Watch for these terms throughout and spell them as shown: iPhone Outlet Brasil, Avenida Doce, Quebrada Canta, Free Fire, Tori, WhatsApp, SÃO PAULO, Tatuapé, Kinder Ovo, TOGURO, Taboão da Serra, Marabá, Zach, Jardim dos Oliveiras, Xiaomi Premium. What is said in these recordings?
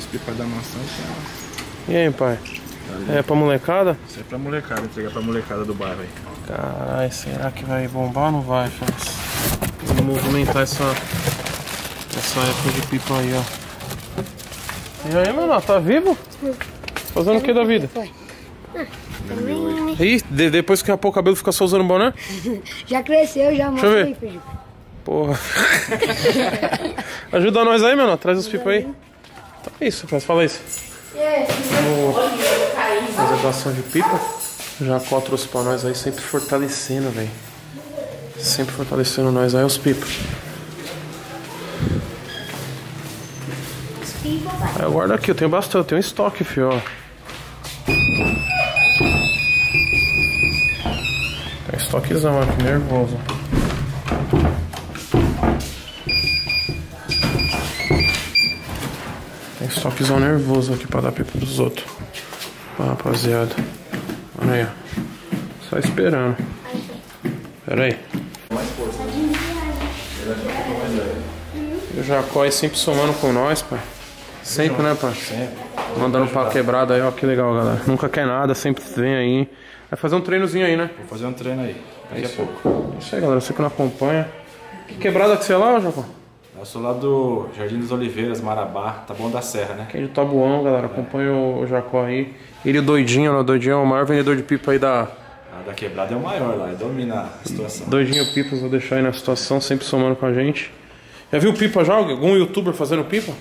príncipe pai da maçã. E aí, pai? Tá, é pra molecada? Isso é pra molecada, entregar pra molecada do bairro aí. Caralho, será que vai bombar ou não vai, filho? Vamos movimentar essa época de pipa aí, ó. E aí, mano, tá vivo? Fazendo o que da vida? Ih, depois que rapou o cabelo fica só usando boné? Já cresceu, já mostra aí, Felipe. Porra. Ajuda nós aí, mano. Traz os pipa aí. Tá isso, mas fala isso. Preservação de pipa. Jacó trouxe pra nós aí, sempre fortalecendo, velho. Sempre fortalecendo nós aí, os pipa. Aí eu guardo aqui, eu tenho bastante, eu tenho um estoque, fio, ó. Tem um estoquezão aqui, nervoso. Tem um estoquezão nervoso aqui pra dar pipa pros outros. Ó, rapaziada. Olha aí, ó. Só esperando. Pera aí. O Jacó aí sempre somando com nós, pai. Sempre, né, pai? Sempre. Mandando pra quebrada aí, ó, que legal, galera. Nunca quer nada, sempre vem aí. Vai fazer um treinozinho aí, né? Vou fazer um treino aí, daqui a pouco. Isso aí, galera, você que não acompanha. Que quebrada que você é lá, Jacó? Eu sou lá do Jardim dos Oliveiras, Marabá, Taboão da Serra, né? Aqui de Taboão, galera, acompanha o Jacó aí. Ele doidinho, né? Doidinho é o maior vendedor de pipa aí da... Ah, da quebrada é o maior lá, ele domina a situação. Doidinho Pipas, vou deixar aí na situação, sempre somando com a gente. Já viu pipa já? Algum youtuber fazendo pipa?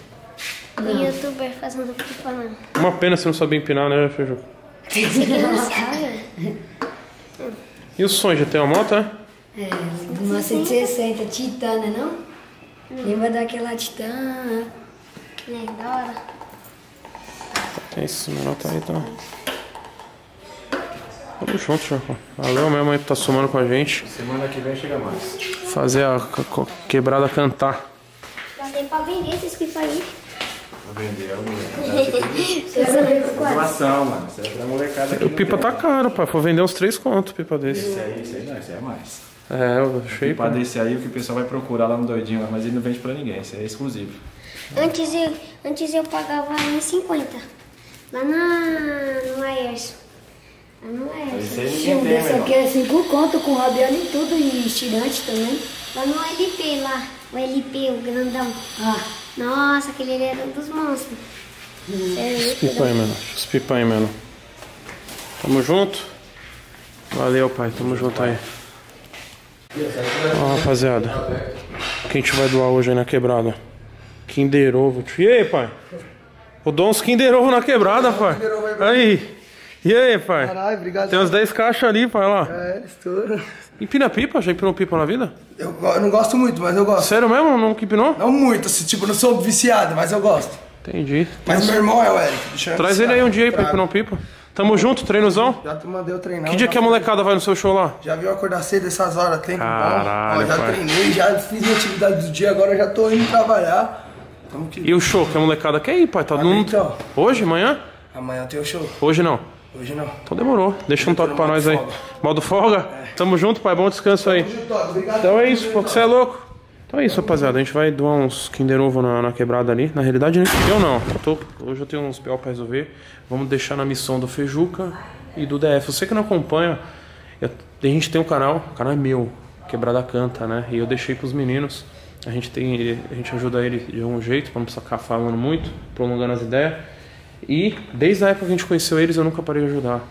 Não. Youtuber fazendo pipa, não. Uma pena você não sabia empinar, né, Feijão? Você não sabe? E o sonho? Já tem uma moto, é? É, uma 160, Titã, né, não? Lembra daquela Titã? Que nem da hora. É isso, meu nota aí, tá? Vamos junto, Jacó. Valeu mesmo aí por estar somando com a gente. Semana que vem chega mais. Fazer a quebrada cantar. Já tem pra vender esses pipa aí. Pra vender, é o pipa tá caro, pai. Foi vender uns 3 contos pipa desse. Esse aí não, esse aí é mais. É, eu achei. O pipa desse aí, o que o pessoal vai procurar lá no doidinho, mas ele não vende pra ninguém, esse aí é exclusivo. Antes eu pagava em 50. Lá no Aerso. Não é, esse aqui é 5 conto com rabiola e tudo, e estirante também. Lá no LP, lá, o LP, o grandão. Ah. Nossa, aquele era um dos monstros. Espipa aí, mano. Tamo junto? Valeu, pai, tamo junto aí. Ó, rapaziada, o que a gente vai doar hoje aí na quebrada? Kinder Ovo. E aí, pai? Vou dar uns Kinder Ovo na quebrada, pai. Aí. E aí, pai? Caralho, obrigado. Tem uns 10 caixas ali, pai, lá. É, estoura. Empina pipa? Já empinou pipa na vida? Eu não gosto muito, mas eu gosto. Sério mesmo? Não empinou? Não muito, assim, tipo, não sou viciado, mas eu gosto. Entendi. Mas meu irmão é o Eric. Traz ele aí um dia aí pra empinar pipa. Tamo junto, treinozão? Já tu mandei eu treinar. Que dia que a molecada vai no seu show lá? Já viu acordar cedo essas horas, tempo bom. Já treinei, já fiz minha atividade do dia, agora já tô indo trabalhar. E o show que a molecada quer ir, pai? Tá dando. Então. Hoje, amanhã? Amanhã tem o show. Hoje não? Hoje não. Então demorou. Deixa um toque pra nós aí. Modo folga? É. Tamo junto, pai. Bom descanso aí. Então é isso, pô. Você é louco. Então é isso, rapaziada. A gente vai doar uns Kinder Ovo na quebrada ali. Na realidade, eu não. Hoje eu tenho uns P.O. pra resolver. Vamos deixar na missão do Fejuca e do DF. Você que não acompanha, a gente tem um canal. O canal é meu. Quebrada Canta, né? E eu deixei pros meninos. A gente ajuda ele de algum jeito, pra não precisar ficar falando muito, prolongando as ideias. E desde a época que a gente conheceu eles, eu nunca parei de ajudar.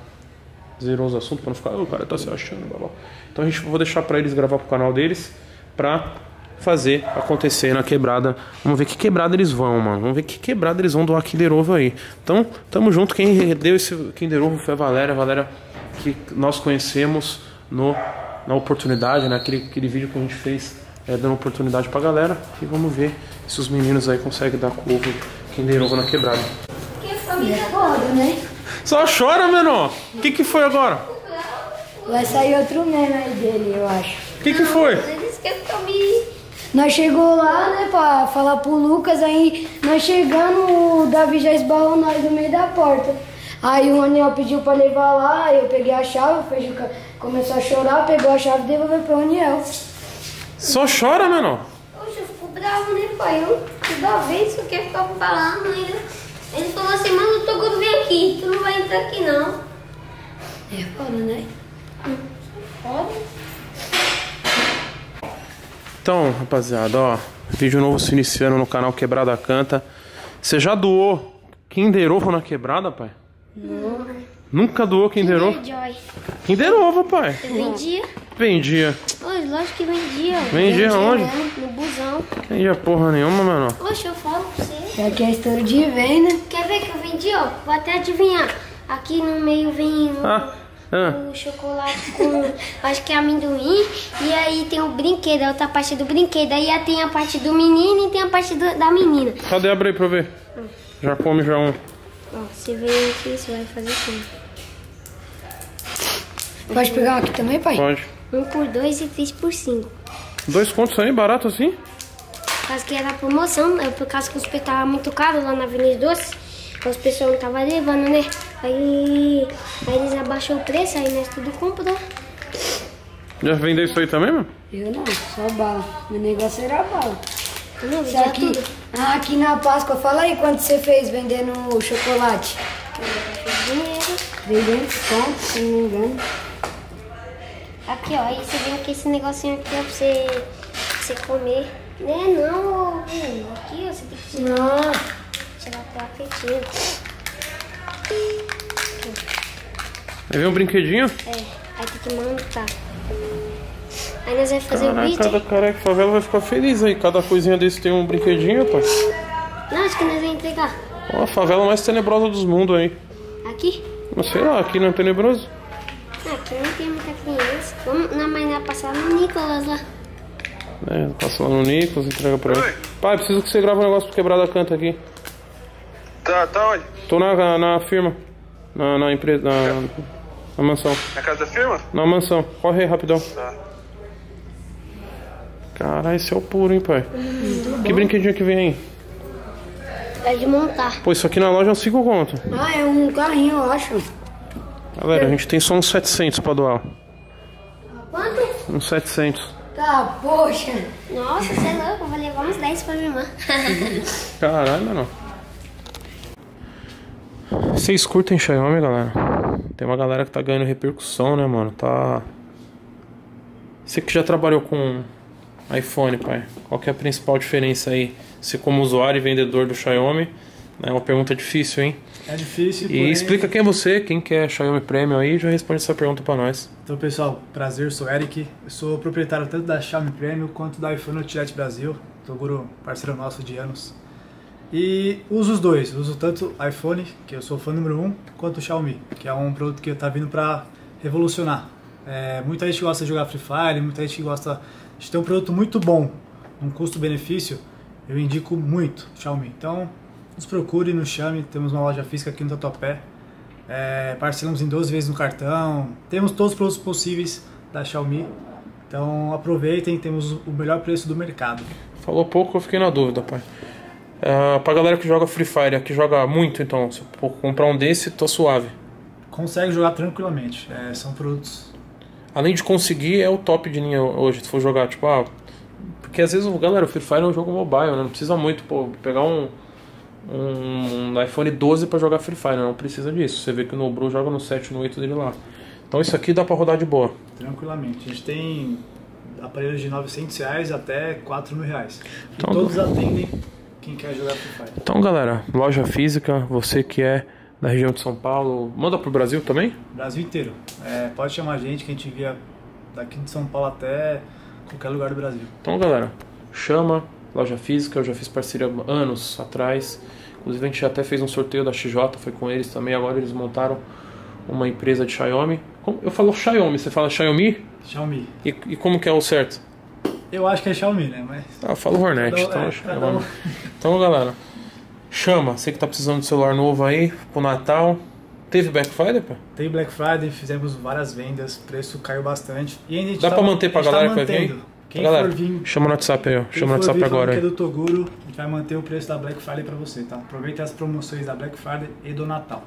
Zerou os assuntos pra não ficar, o cara tá se achando, blá blá. Então a gente vou deixar pra eles gravar pro canal deles pra fazer acontecer na quebrada. Vamos ver que quebrada eles vão, mano. Vamos ver que quebrada eles vão doar Kinder Ovo aí. Então, tamo junto. Quem deu esse Kinder Ovo foi a Valéria. A Valéria que nós conhecemos na oportunidade, né? Aquele vídeo que a gente fez dando oportunidade pra galera. E vamos ver se os meninos aí conseguem dar com o Kinder Ovo na quebrada. Só chora, menor. O que foi agora? Vai sair outro meme aí dele, eu acho. O que foi? Ele disse que eu comi. Nós chegou lá, né, pra falar pro Lucas, aí nós chegando, o Davi já esbarrou nós no meio da porta. Aí o Aniel pediu pra levar lá, eu peguei a chave, o Fejuca começou a chorar, pegou a chave e devolveu pro Aniel. Só chora, menor. Poxa, eu fico bravo, né, pai? Eu, toda vez que eu ficava falando, ficar aqui não. É foda, né? Foda. Então, rapaziada, ó, vídeo novo se iniciando no canal Quebrada Canta. Você já doou Kinder Ovo na quebrada, pai? Não. Nunca doou Kinder Ovo? Kinder Ovo, pai. Eu vendia. Vendia. Oi, lógico que vendia. Vendia onde? No busão. Vendia porra nenhuma, mano. Poxa, eu falo pra você. Aqui é a história de venda, né? Quer ver que eu vendi, ó? Vou até adivinhar. Aqui no meio vem o chocolate com, acho que é amendoim. E aí tem o brinquedo, a outra parte do brinquedo. Aí tem a parte do menino e tem a parte da menina. Cadê? Abre aí pra eu ver. Já come já um. Ó, você vem aqui, você vai fazer tudo. Pode pegar um aqui também, pai? Pode. 1 por 2 e 3 por 5. 2 contos aí, barato assim? Por causa que era promoção, por causa que o hospital tava muito caro lá na Avenida Doce. As pessoas não estavam levando, né? Aí eles abaixaram o preço, aí nós tudo comprou. Já vendeu isso aí também, mano? Eu não, só bala. Meu negócio era bala. Não, aqui, tudo. Ah, aqui na Páscoa, fala aí quanto você fez vendendo o chocolate. Vendendo pontos, se não me engano. Aqui, ó, aí você vem com esse negocinho aqui, ó, pra você comer. Né, não, aqui, ó, você tem que tirar. Não. Tirar pra afetinho. Aí vem um brinquedinho? É, aí tem que montar. Aí nós vamos fazer o vídeo. Caraca, a favela vai ficar feliz aí. Cada coisinha desse tem um brinquedinho, pai. Não, acho que nós vamos entregar. Ó, a favela mais tenebrosa dos mundos aí. Aqui? Não sei lá, aqui não é tenebroso? Aqui não tem muita criança. Vamos na manhã passar no Nicolas lá. É, passa lá no Nicolas, entrega pra ele. Pai, preciso que você grave um negócio pro Quebrada Canta aqui. Tá onde? Tô na firma. Na empresa, na mansão. Na casa da firma? Na mansão. Corre aí, rapidão. Tá. Caralho, esse é o puro, hein, pai? Que brinquedinho que vem aí? É de montar. Pô, isso aqui na loja é uns 5 conto. Ah, é um carrinho, eu acho. Galera, a gente tem só uns 700 pra doar. Quanto? Uns 700. Tá, poxa. Nossa, você é louco, eu vou levar uns 10 pra minha irmã. Caralho, mano. Vocês curtem Xiaomi, galera? Tem uma galera que tá ganhando repercussão, né, mano? Tá. Você que já trabalhou com iPhone, pai, qual que é a principal diferença aí? Você como usuário e vendedor do Xiaomi, é uma pergunta difícil, hein? É difícil, porém... E explica quem é você, quem que é Xiaomi Premium aí, já responde essa pergunta pra nós. Então, pessoal, prazer, eu sou o Eric, eu sou proprietário tanto da Xiaomi Premium quanto da iPhone Outlet Brasil, TOGURO, parceiro nosso de anos. E uso os dois, uso tanto iPhone, que eu sou fã número 1, quanto o Xiaomi, que é um produto que tá vindo pra revolucionar. É, muita gente gosta de jogar Free Fire, muita gente gosta... A gente tem um produto muito bom, um custo-benefício, eu indico muito Xiaomi. Então, nos procure, nos chame, temos uma loja física aqui no Tatuapé, parcelamos em 12 vezes no cartão, temos todos os produtos possíveis da Xiaomi, então aproveitem, temos o melhor preço do mercado. Falou pouco, eu fiquei na dúvida, pai. Pra galera que joga Free Fire, que joga muito, então, se eu comprar um desse, tô suave. Consegue jogar tranquilamente, são produtos... Além de conseguir, é o top de linha hoje, se for jogar, tipo, porque às vezes, galera, o Free Fire é um jogo mobile, né? Não precisa muito, pô, pegar um iPhone 12 pra jogar Free Fire, né? Não precisa disso. Você vê que o Nobru joga no 7, no 8 dele lá. Então isso aqui dá pra rodar de boa. Tranquilamente. A gente tem aparelhos de R$900 até R$4.000. Então, todos atendem quem quer jogar Free Fire. Então, galera, loja física, você que é da região de São Paulo, manda pro Brasil também? Brasil inteiro. Pode chamar a gente envia daqui de São Paulo até qualquer lugar do Brasil. Então, galera, chama, loja física, eu já fiz parceria anos atrás. Inclusive, a gente já até fez um sorteio da XJ, foi com eles também. Agora eles montaram uma empresa de Xiaomi. Eu falo Xiaomi, você fala Xiaomi? Xiaomi. E como que é o certo? Eu acho que é Xiaomi, né? Mas... eu falo Hornet, então é Xiaomi. Então, galera... Chama, você que tá precisando de celular novo aí pro Natal. Teve Black Friday, pá? Teve Black Friday, fizemos várias vendas, o preço caiu bastante. E ainda dá pra manter pra galera que vai vir? Quem for vir, chama no WhatsApp aí, ó. Chama no WhatsApp agora. Quem for vir do Toguro, a gente vai manter o preço da Black Friday pra você, tá? Aproveita as promoções da Black Friday e do Natal.